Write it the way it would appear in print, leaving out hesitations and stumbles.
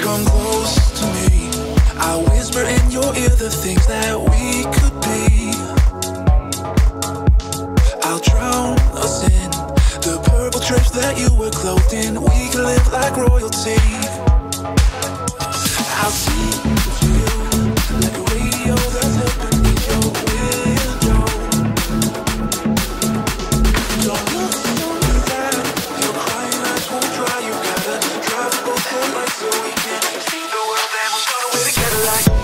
Come close to me, I whisper in your ear the things that we could be. I'll drown us in the purple drapes that you were clothed in. We can live like royalty. I'll see you like a radio that's up beneath your window. Don't look down, your crying eyes won't dry. You gotta drive both headlights so we can see the world that we started with together like.